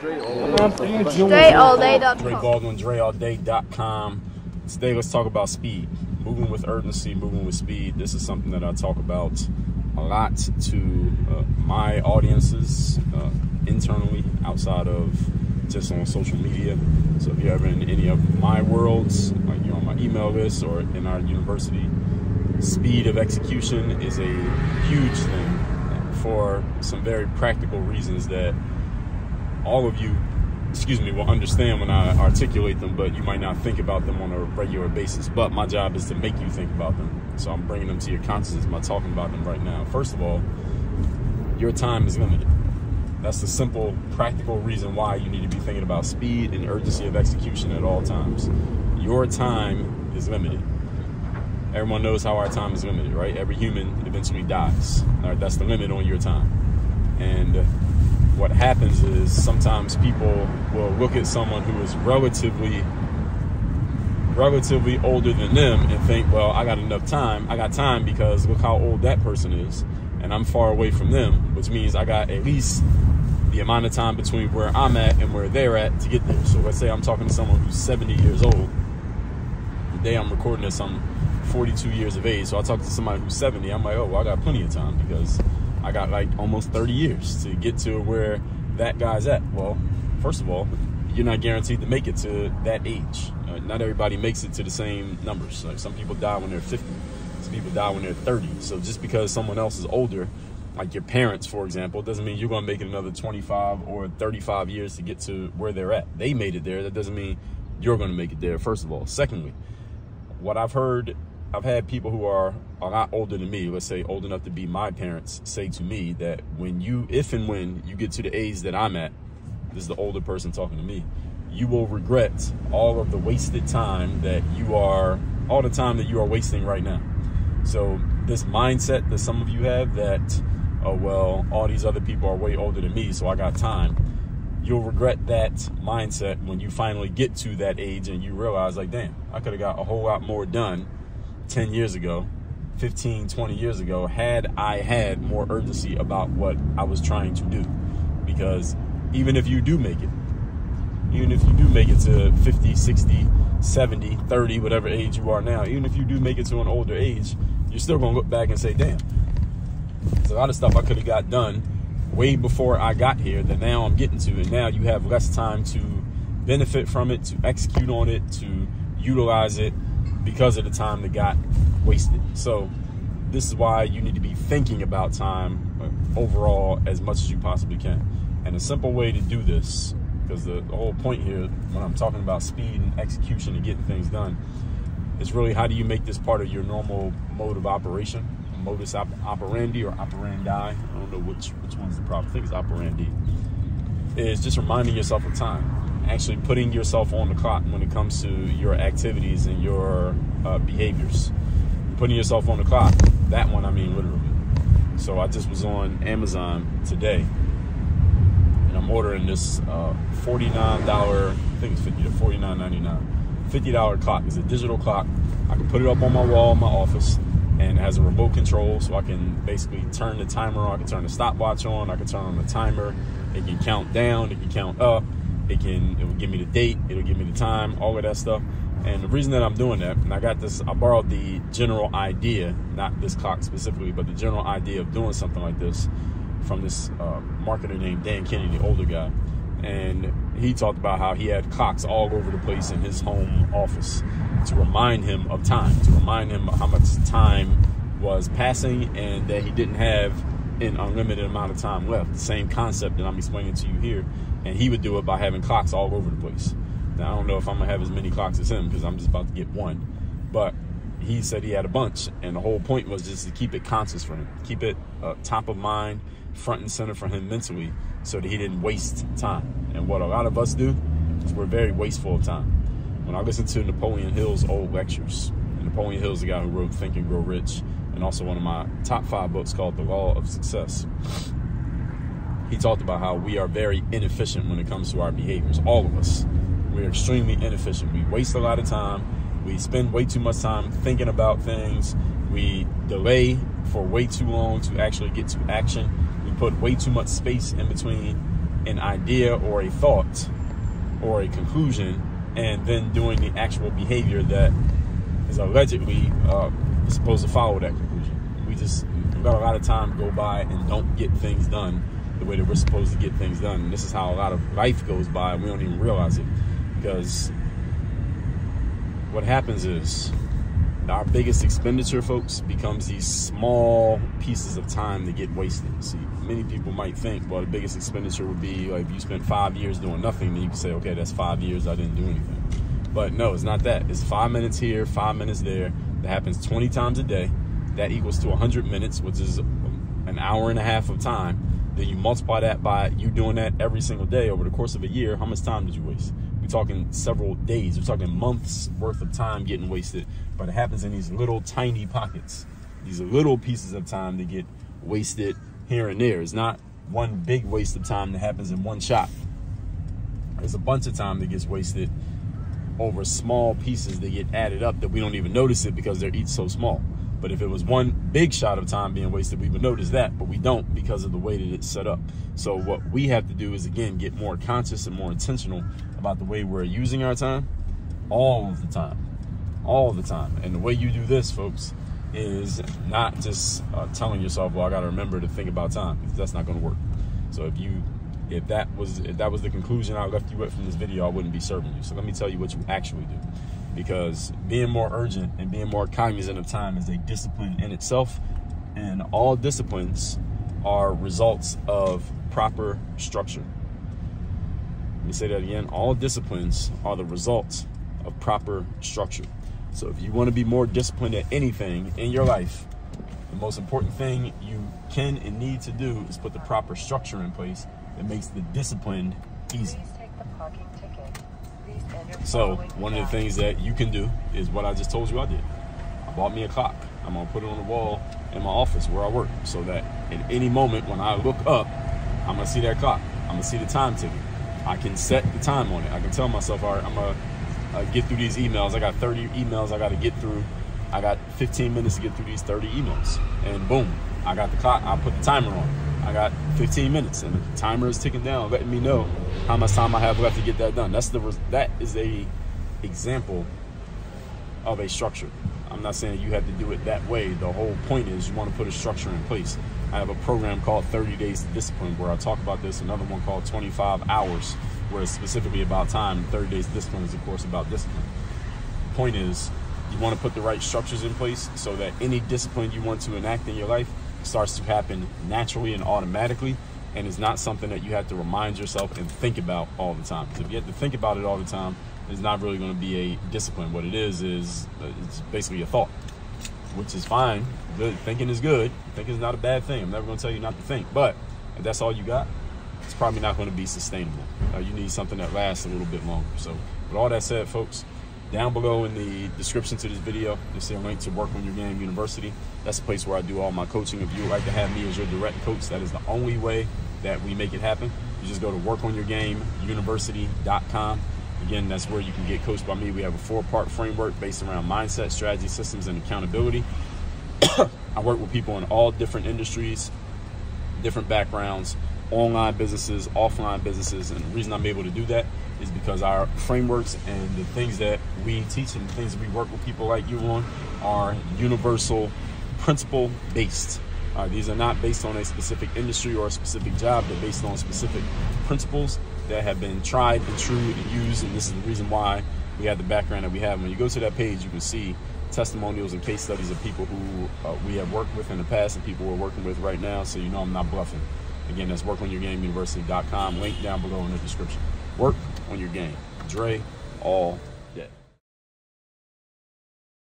DreAllDay.com. Dre Baldwin, DreAllDay.com. Today, let's talk about speed. Moving with urgency, moving with speed. This is something that I talk about a lot to my audiences internally, outside of just on social media. So if you're ever in any of my worlds, like you're on my email list or in our university, speed of execution is a huge thing for some very practical reasons that all of you, excuse me, will understand when I articulate them, but you might not think about them on a regular basis. But my job is to make you think about them. So I'm bringing them to your consciousness by talking about them right now. First of all, your time is limited. That's the simple, practical reason why you need to be thinking about speed and urgency of execution at all times. Your time is limited. Everyone knows how our time is limited, right? Every human eventually dies. All right, that's the limit on your time. And what happens is sometimes people will look at someone who is relatively older than them and think, well, I got enough time. I got time because look how old that person is, and I'm far away from them, which means I got at least the amount of time between where I'm at and where they're at to get there. So let's say I'm talking to someone who's 70 years old. The day I'm recording this, I'm 42 years of age. So I talk to somebody who's 70. I'm like, oh, well, I got plenty of time because I got like almost 30 years to get to where that guy's at. Well, first of all, you're not guaranteed to make it to that age. Not everybody makes it to the same numbers. Like some people die when they're 50. Some people die when they're 30. So just because someone else is older, like your parents, for example, doesn't mean you're going to make it another 25 or 35 years to get to where they're at. They made it there. That doesn't mean you're going to make it there, first of all. Secondly, what I've heard, I've had people who are a lot older than me, let's say old enough to be my parents, say to me that when you, if and when you get to the age that I'm at, this is the older person talking to me, you will regret all of the wasted time that you are, all the time that you are wasting right now. So this mindset that some of you have that, oh, well, all these other people are way older than me, so I got time. You'll regret that mindset when you finally get to that age and you realize like, damn, I could have got a whole lot more done 10 years ago, 15, 20 years ago, had I had more urgency about what I was trying to do. Because even if you do make it, even if you do make it to 50, 60, 70, 30, whatever age you are now, even if you do make it to an older age, you're still going to look back and say, damn, there's a lot of stuff I could have got done way before I got here that now I'm getting to. And now you have less time to benefit from it, to execute on it, to utilize it, because of the time that got wasted. So this is why you need to be thinking about time overall as much as you possibly can. And a simple way to do this, because the whole point here when I'm talking about speed and execution and getting things done, is really how do you make this part of your normal mode of operation, modus operandi or operandi. I don't know which one's the proper thing. It's operandi. Is just reminding yourself of time. Actually putting yourself on the clock when it comes to your activities and your behaviors. Putting yourself on the clock. That one, I mean, literally. So I just was on Amazon today, and I'm ordering this $49, I think it's $49.99, $50 clock. It's a digital clock. I can put it up on my wall in my office, and it has a remote control, so I can basically turn the timer on. I can turn the stopwatch on. I can turn on the timer. It can count down. It can count up. It will give me the date, it'll give me the time, all of that stuff. And the reason that I'm doing that, and I got this, I borrowed the general idea, not this clock specifically, but the general idea of doing something like this from this marketer named Dan Kennedy, the older guy. And he talked about how he had clocks all over the place in his home office to remind him of time, to remind him how much time was passing and that he didn't have an unlimited amount of time left. The same concept that I'm explaining to you here. And he would do it by having clocks all over the place. Now, I don't know if I'm going to have as many clocks as him because I'm just about to get one. But he said he had a bunch. And the whole point was just to keep it conscious for him. Keep it top of mind, front and center for him mentally so that he didn't waste time. And what a lot of us do is we're very wasteful of time. When I listen to Napoleon Hill's old lectures, and Napoleon Hill's the guy who wrote Think and Grow Rich, and also one of my top 5 books called The Law of Success. He talked about how we are very inefficient when it comes to our behaviors. All of us. We're extremely inefficient. We waste a lot of time. We spend way too much time thinking about things. We delay for way too long to actually get to action. We put way too much space in between an idea or a thought or a conclusion and then doing the actual behavior that is allegedly supposed to follow that conclusion. We've got a lot of time go by and don't get things done the way that we're supposed to get things done. And this is how a lot of life goes by. We don't even realize it, because what happens is our biggest expenditure, folks, becomes these small pieces of time that get wasted. See, many people might think, well, the biggest expenditure would be like if you spent 5 years doing nothing, then you can say, okay, that's 5 years I didn't do anything. But no, it's not that. It's 5 minutes here, 5 minutes there. That happens 20 times a day. That equals to 100 minutes, which is an hour and a half of time. Then you multiply that by you doing that every single day over the course of a year. How much time did you waste? We're talking several days. We're talking months worth of time getting wasted. But it happens in these little tiny pockets, these little pieces of time that get wasted here and there. It's not one big waste of time that happens in one shot. There's a bunch of time that gets wasted over small pieces that get added up that we don't even notice it because they're each so small. But if it was one big shot of time being wasted, we would notice that, but we don't because of the way that it's set up. So what we have to do is, again, get more conscious and more intentional about the way we're using our time all of the time, all the time. And the way you do this, folks, is not just telling yourself, well, I got to remember to think about time, because that's not going to work. So if that was the conclusion I left you with from this video, I wouldn't be serving you. So let me tell you what you actually do. Because being more urgent and being more cognizant of time is a discipline in itself. And all disciplines are results of proper structure. Let me say that again. All disciplines are the results of proper structure. So if you want to be more disciplined at anything in your life, the most important thing you can and need to do is put the proper structure in place that makes the discipline easy. So one of the things that you can do is what I just told you I did. I bought me a clock. I'm going to put it on the wall in my office where I work, so that at any moment when I look up, I'm going to see that clock. I'm going to see the time ticket. I can set the time on it. I can tell myself, all right, I'm going to get through these emails. I got 30 emails I got to get through. I got 15 minutes to get through these 30 emails. And boom, I got the clock. I put the timer on. I got 15 minutes and the timer is ticking down, letting me know how much time I have left to get that done. That is a example of a structure. I'm not saying you have to do it that way. The whole point is you want to put a structure in place. I have a program called 30 Days Discipline where I talk about this. Another one called 25 Hours where it's specifically about time. 30 Days Discipline is, of course, about discipline. The point is you want to put the right structures in place so that any discipline you want to enact in your life starts to happen naturally and automatically, and it's not something that you have to remind yourself and think about all the time. Because if you have to think about it all the time, it's not really going to be a discipline. What it is it's basically a thought, which is fine. Good. Thinking is good. Thinking is not a bad thing. I'm never going to tell you not to think, but if that's all you got, it's probably not going to be sustainable. You need something that lasts a little bit longer. So with all that said, folks, down below in the description to this video, you'll see a link to Work On Your Game University. That's the place where I do all my coaching. If you would like to have me as your direct coach, that is the only way that we make it happen. You just go to workonyourgameuniversity.com. Again, that's where you can get coached by me. We have a 4-part framework based around mindset, strategy, systems, and accountability. I work with people in all different industries, different backgrounds, online businesses, offline businesses. And the reason I'm able to do that is because our frameworks and the things that we teach and the things that we work with people like you on are universal, principle based. These are not based on a specific industry or a specific job. They're based on specific principles that have been tried and true and used. And this is the reason why we have the background that we have. When you go to that page, you can see testimonials and case studies of people who we have worked with in the past and people we're working with right now. So you know I'm not bluffing. Again, that's workonyourgameuniversity.com. Link down below in the description. Work on your game. DreAllDay.com.